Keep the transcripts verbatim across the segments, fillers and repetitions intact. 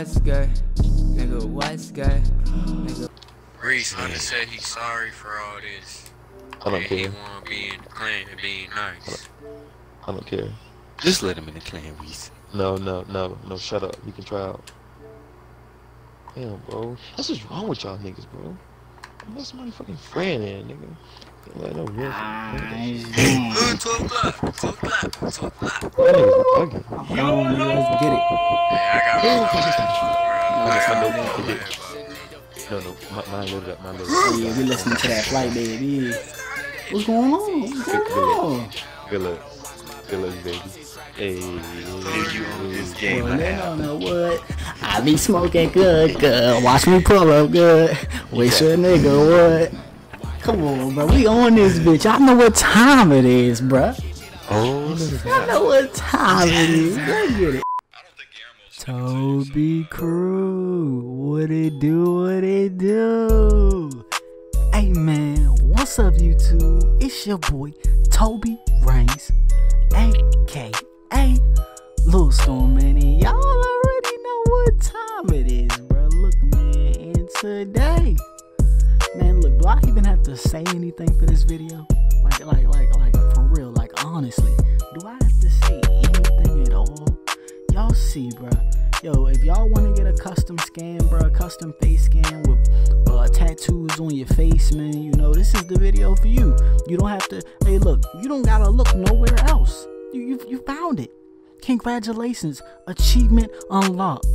what's good? Nigga, what's good? Nigga. Reese wanna say he's sorry for all this. I don't care. He wanna be in the clan and being nice. I don't care. Just let him in the clan, Reese. No, no, no, no, shut up. We can try out. Damn, bro. That's what's wrong with y'all niggas, bro. What's my fucking friend in, nigga? Let him rip. Let's get it. I got No, no, my, my loaded up, my loaded up. Yeah, we listening to that flight, baby. What's going on? What's going on? Good luck. Good luck, baby. Hey, this game I don't know what. I be smoking good, good. Watch me pull up good. Wish a nigga what? Come on, bro. We on this bitch. I know what time it is, bro. Oh, I know what time it is. Go get it. Toby Crew, what it do, what it do? Hey man, what's up YouTube? It's your boy Toby Rains, aka Lil Storm Man, and y'all already know what time it is, bro. Look, man, and today, man, look, do I even have to say anything for this video? Like, like, like, like, for real, like, honestly, do I have to say anything at all? Y'all see, bro. Yo, if y'all want to get a custom scan, bro, a custom face scan with uh, tattoos on your face, man, you know, this is the video for you. You don't have to, hey, look, you don't got to look nowhere else. You, you, you found it. Congratulations. Achievement unlocked.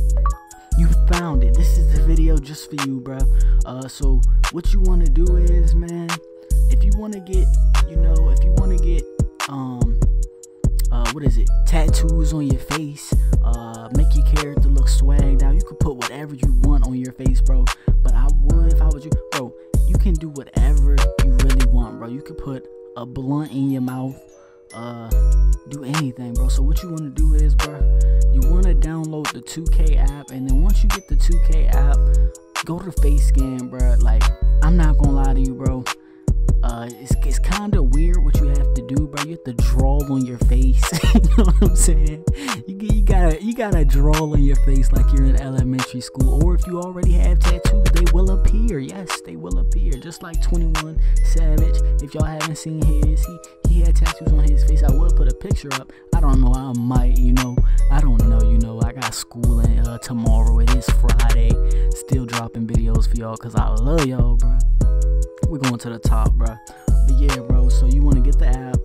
You found it. This is the video just for you, bro. Uh, so what you want to do is, man, if you want to get, you know, if you want to get, um... Uh, what is it? Tattoos on your face. Uh, make your character look swagged out. You can put whatever you want on your face, bro. But I would, if I was you, bro, you can do whatever you really want, bro. You can put a blunt in your mouth. Uh, do anything, bro. So what you want to do is, bro, you want to download the two K app, and then once you get the two K app, go to face scan, bro. Like, I'm not gonna lie to you, bro. Uh, it's, it's kind of weird what you have to do, bro. You have to draw on your face. You know what I'm saying? You, you gotta you gotta draw on your face like you're in elementary school. Or if you already have tattoos, they will appear. Yes, they will appear. Just like twenty-one Savage. If y'all haven't seen his, he, he had tattoos on his face. I will put a picture up. I don't know. I might, you know. I don't know, you know. I got schooling uh, tomorrow. It is Friday. Still dropping videos for y'all because I love y'all, bro. We're going to the top, bro. But yeah, bro, so you want to get the app,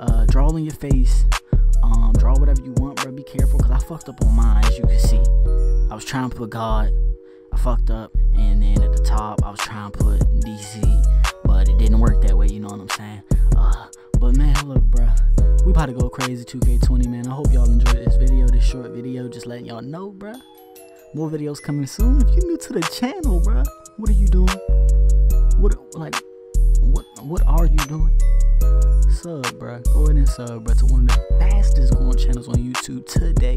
uh, draw on your face, um, draw whatever you want, bro. Be careful, because I fucked up on mine, as you can see. I was trying to put God, I fucked up, and then at the top, I was trying to put D C, but it didn't work that way, you know what I'm saying? Uh, but man, look, bro, we about to go crazy two K twenty, man. I hope y'all enjoyed this video, this short video, just letting y'all know, bro. More videos coming soon. If you're new to the channel, bro, what are you doing? What, like, what what are you doing? Sub, bruh. Go ahead and sub, bruh, to one of the fastest growing channels on YouTube today.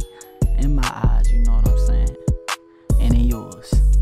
In my eyes, you know what I'm saying? And in yours.